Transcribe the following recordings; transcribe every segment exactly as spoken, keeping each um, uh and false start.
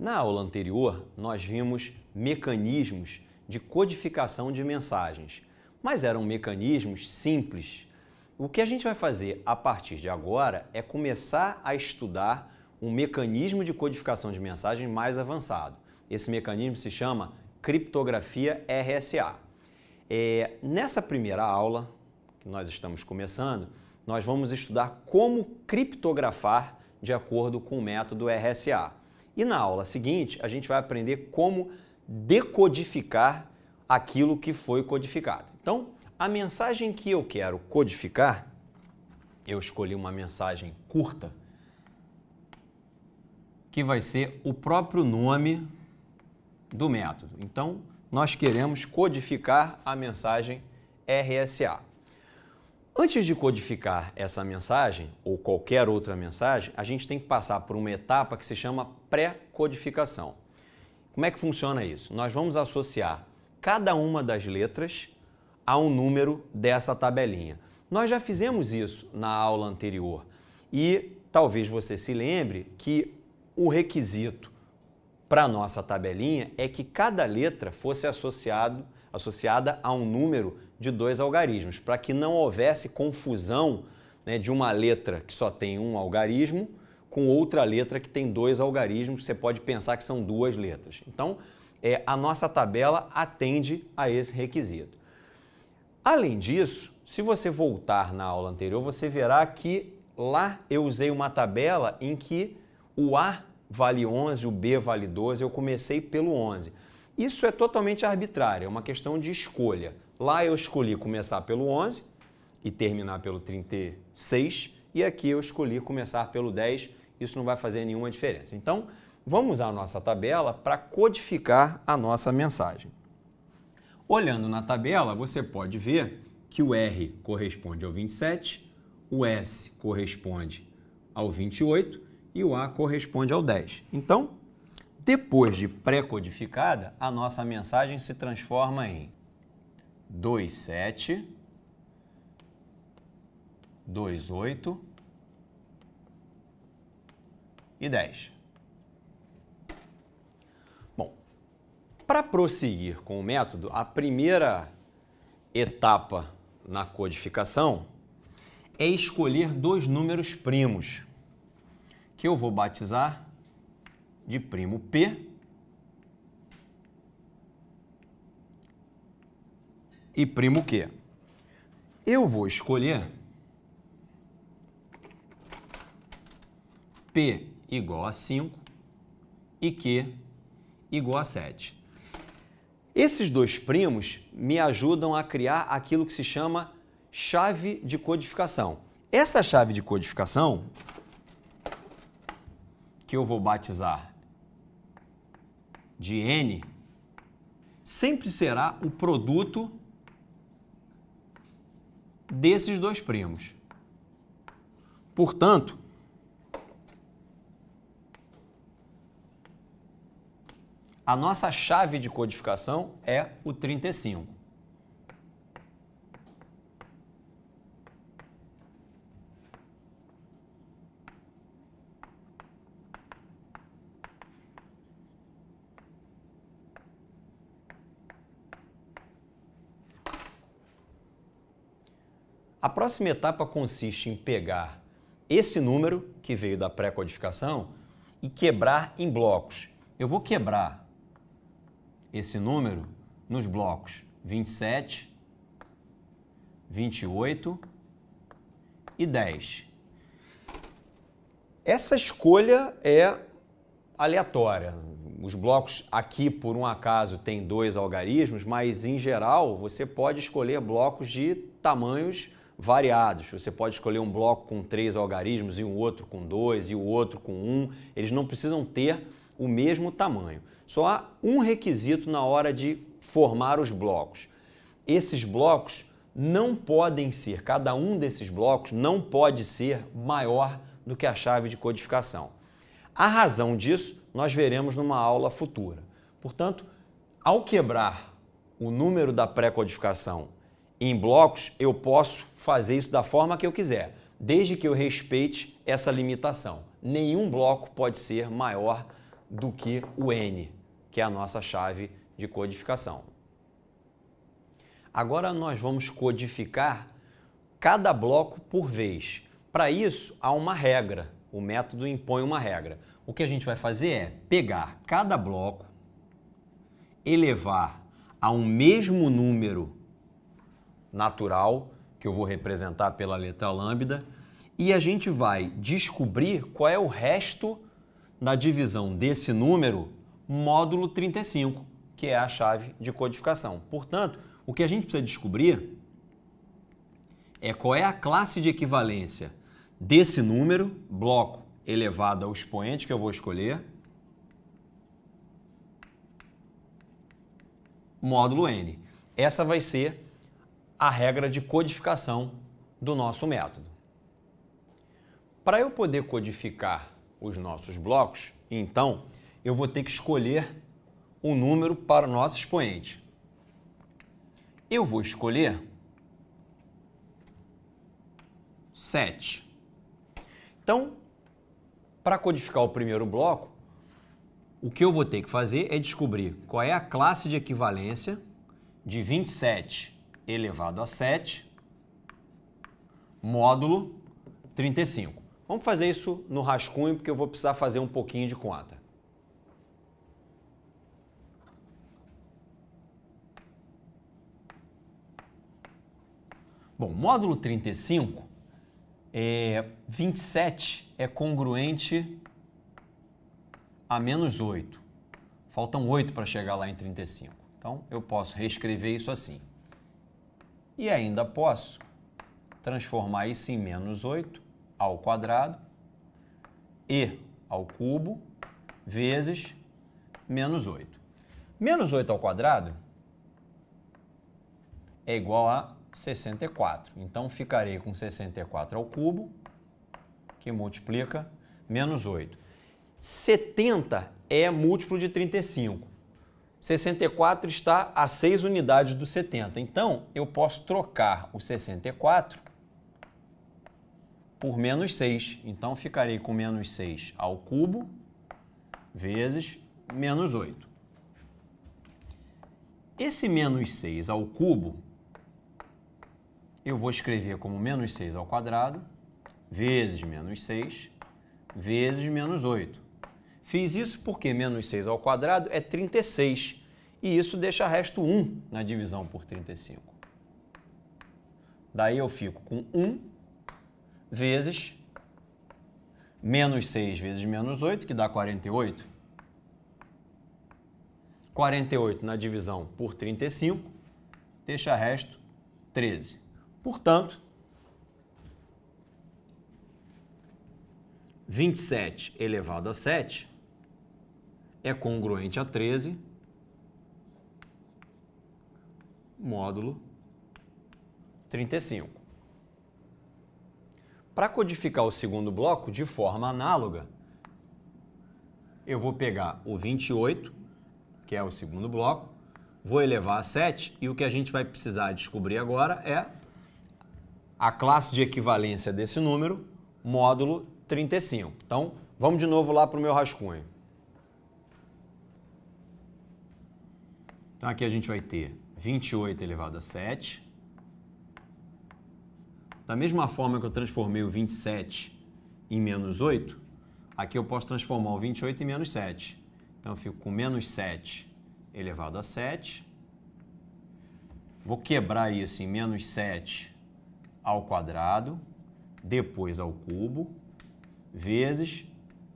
Na aula anterior, nós vimos mecanismos de codificação de mensagens, mas eram mecanismos simples. O que a gente vai fazer a partir de agora é começar a estudar um mecanismo de codificação de mensagem mais avançado. Esse mecanismo se chama criptografia R S A. É, nessa primeira aula, que nós estamos começando, nós vamos estudar como criptografar de acordo com o método R S A. E na aula seguinte, a gente vai aprender como decodificar aquilo que foi codificado. Então, a mensagem que eu quero codificar, eu escolhi uma mensagem curta, que vai ser o próprio nome do método. Então, nós queremos codificar a mensagem R S A. Antes de codificar essa mensagem, ou qualquer outra mensagem, a gente tem que passar por uma etapa que se chama pré-codificação. Como é que funciona isso? Nós vamos associar cada uma das letras a um número dessa tabelinha. Nós já fizemos isso na aula anterior e talvez você se lembre que o requisito para a nossa tabelinha é que cada letra fosse associado, associada a um número de dois algarismos, para que não houvesse confusão, né, de uma letra que só tem um algarismo com outra letra que tem dois algarismos, você pode pensar que são duas letras. Então, é, a nossa tabela atende a esse requisito. Além disso, se você voltar na aula anterior, você verá que lá eu usei uma tabela em que o A vale onze, o B vale doze, eu comecei pelo onze. Isso é totalmente arbitrário, é uma questão de escolha. Lá eu escolhi começar pelo onze e terminar pelo trinta e seis, e aqui eu escolhi começar pelo dez, isso não vai fazer nenhuma diferença. Então, vamos usar a nossa tabela para codificar a nossa mensagem. Olhando na tabela, você pode ver que o R corresponde ao vinte e sete, o S corresponde ao vinte e oito, e o A corresponde ao dez. Então, depois de pré-codificada, a nossa mensagem se transforma em vinte e sete, vinte e oito e dez. Bom, para prosseguir com o método, a primeira etapa na codificação é escolher dois números primos, que eu vou batizar de primo P e primo Q. Eu vou escolher P igual a cinco e Q igual a sete. Esses dois primos me ajudam a criar aquilo que se chama chave de codificação. Essa chave de codificação, que eu vou batizar de N, sempre será o produto desses dois primos. Portanto, a nossa chave de codificação é o trinta e cinco. A próxima etapa consiste em pegar esse número que veio da pré-codificação e quebrar em blocos. Eu vou quebrar esse número nos blocos vinte e sete, vinte e oito e dez. Essa escolha é aleatória. Os blocos aqui, por um acaso, têm dois algarismos, mas em geral você pode escolher blocos de tamanhos variados. Você pode escolher um bloco com três algarismos e um outro com dois e o outro com um. Eles não precisam ter o mesmo tamanho. Só há um requisito na hora de formar os blocos. Esses blocos não podem ser, cada um desses blocos não pode ser maior do que a chave de codificação. A razão disso nós veremos numa aula futura. Portanto, ao quebrar o número da pré-codificação em blocos, eu posso fazer isso da forma que eu quiser, desde que eu respeite essa limitação. Nenhum bloco pode ser maior do que o N, que é a nossa chave de codificação. Agora nós vamos codificar cada bloco por vez. Para isso, há uma regra. O método impõe uma regra. O que a gente vai fazer é pegar cada bloco, elevar a um mesmo número natural, que eu vou representar pela letra lambda, e a gente vai descobrir qual é o resto da divisão desse número módulo trinta e cinco, que é a chave de codificação. Portanto, o que a gente precisa descobrir é qual é a classe de equivalência desse número, bloco elevado ao expoente, que eu vou escolher, módulo N. Essa vai ser a regra de codificação do nosso método. Para eu poder codificar os nossos blocos, então, eu vou ter que escolher um número para o nosso expoente. Eu vou escolher sete. Então, para codificar o primeiro bloco, o que eu vou ter que fazer é descobrir qual é a classe de equivalência de vinte e sete elevado a sete, módulo trinta e cinco. Vamos fazer isso no rascunho, porque eu vou precisar fazer um pouquinho de conta. Bom, módulo trinta e cinco, é, vinte e sete é congruente a menos oito. Faltam oito para chegar lá em trinta e cinco. Então, eu posso reescrever isso assim. E ainda posso transformar isso em menos oito ao quadrado e ao cubo vezes menos oito. Menos oito ao quadrado é igual a sessenta e quatro. Então, ficarei com sessenta e quatro ao cubo, que multiplica menos oito. setenta é múltiplo de trinta e cinco. sessenta e quatro está a seis unidades do setenta. Então, eu posso trocar o sessenta e quatro por menos seis. Então, ficarei com menos seis ao cubo vezes menos oito. Esse menos seis ao cubo eu vou escrever como menos seis ao quadrado, vezes menos seis, vezes menos oito. Fiz isso porque menos seis ao quadrado é trinta e seis, e isso deixa resto um na divisão por trinta e cinco. Daí eu fico com um vezes menos seis vezes menos oito, que dá quarenta e oito. quarenta e oito na divisão por trinta e cinco, deixa resto treze. Portanto, vinte e sete elevado a sete é congruente a treze, módulo trinta e cinco. Para codificar o segundo bloco de forma análoga, eu vou pegar o vinte e oito, que é o segundo bloco, vou elevar a sete, e o que a gente vai precisar descobrir agora é a classe de equivalência desse número, módulo trinta e cinco. Então, vamos de novo lá para o meu rascunho. Então, aqui a gente vai ter vinte e oito elevado a sete. Da mesma forma que eu transformei o vinte e sete em menos oito, aqui eu posso transformar o vinte e oito em menos sete. Então, eu fico com menos sete elevado a sete. Vou quebrar isso em menos sete ao quadrado, depois ao cubo, vezes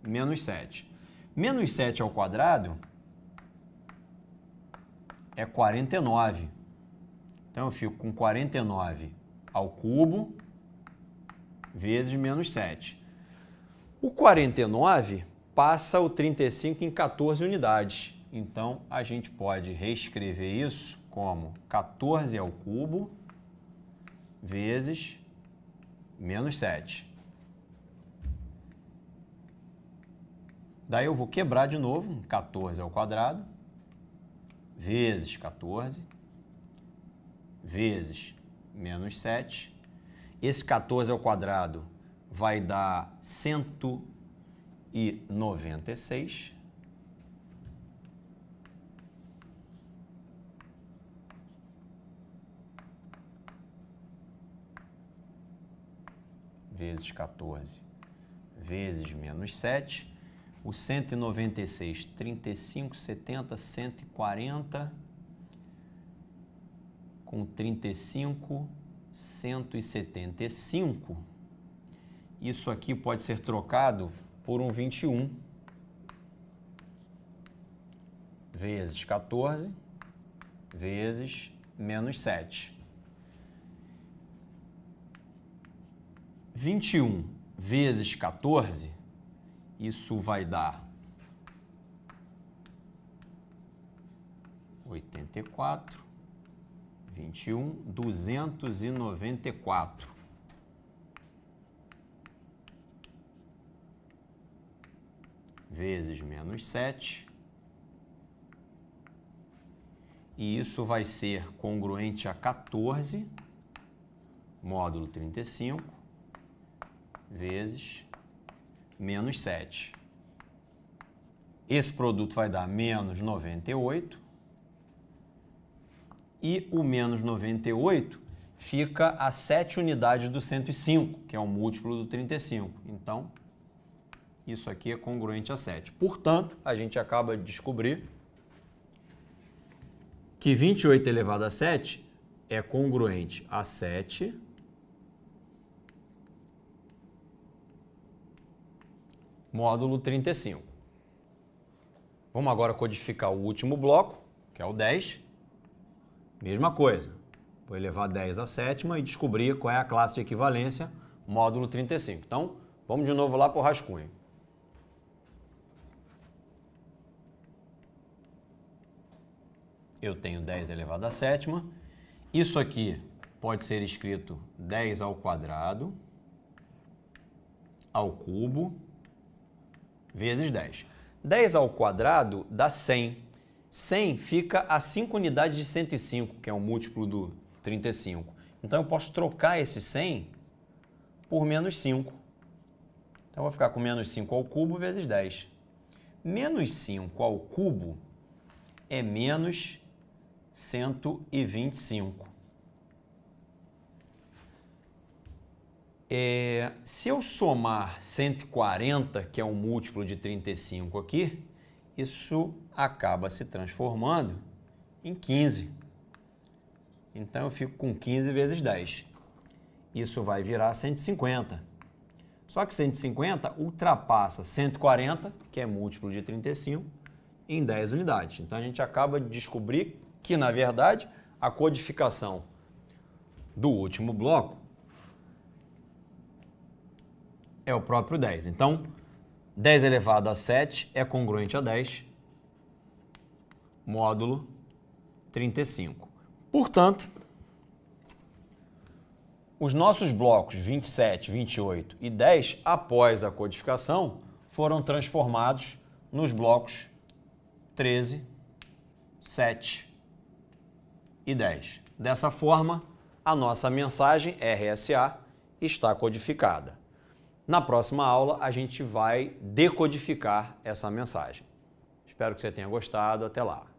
menos sete. Menos sete ao quadrado é quarenta e nove. Então, eu fico com quarenta e nove ao cubo, vezes menos sete. O quarenta e nove passa o trinta e cinco em quatorze unidades. Então, a gente pode reescrever isso como quatorze ao cubo, vezes menos sete. Daí eu vou quebrar de novo, quatorze ao quadrado, vezes quatorze, vezes menos sete. Esse quatorze ao quadrado vai dar cento e noventa e seis. vezes quatorze, vezes menos sete. O cento e noventa e seis, trinta e cinco, setenta, cento e quarenta, com trinta e cinco, cento e setenta e cinco. Isso aqui pode ser trocado por um vinte e um, vezes quatorze, vezes menos sete. vinte e um vezes quatorze, isso vai dar oitenta e quatro, vinte e um, duzentos e noventa e quatro. Vezes menos sete. E isso vai ser congruente a quatorze, módulo trinta e cinco, vezes menos sete. Esse produto vai dar menos noventa e oito. E o menos noventa e oito fica a sete unidades do cento e cinco, que é um múltiplo do trinta e cinco. Então, isso aqui é congruente a sete. Portanto, a gente acaba de descobrir que vinte e oito elevado a sete é congruente a sete módulo trinta e cinco. Vamos agora codificar o último bloco, que é o dez. Mesma coisa. Vou elevar dez à sétima e descobrir qual é a classe de equivalência módulo trinta e cinco. Então, vamos de novo lá para o rascunho. Eu tenho dez elevado à sétima. Isso aqui pode ser escrito dez ao quadrado ao cubo vezes dez. dez ao quadrado dá cem. cem fica a cinco unidades de cento e cinco, que é um múltiplo do trinta e cinco. Então, eu posso trocar esse cem por menos cinco. Então, eu vou ficar com menos cinco ao cubo vezes dez. Menos cinco ao cubo é menos cento e vinte e cinco. É, se eu somar cento e quarenta, que é um múltiplo de trinta e cinco aqui, isso acaba se transformando em quinze. Então, eu fico com quinze vezes dez. Isso vai virar cento e cinquenta. Só que cento e cinquenta ultrapassa cento e quarenta, que é múltiplo de trinta e cinco, em dez unidades. Então, a gente acaba de descobrir que, na verdade, a codificação do último bloco é o próprio dez. Então, dez elevado a sete é congruente a dez, módulo trinta e cinco. Portanto, os nossos blocos vinte e sete, vinte e oito e dez, após a codificação, foram transformados nos blocos treze, sete e dez. Dessa forma, a nossa mensagem R S A está codificada. Na próxima aula, a gente vai decodificar essa mensagem. Espero que você tenha gostado. Até lá!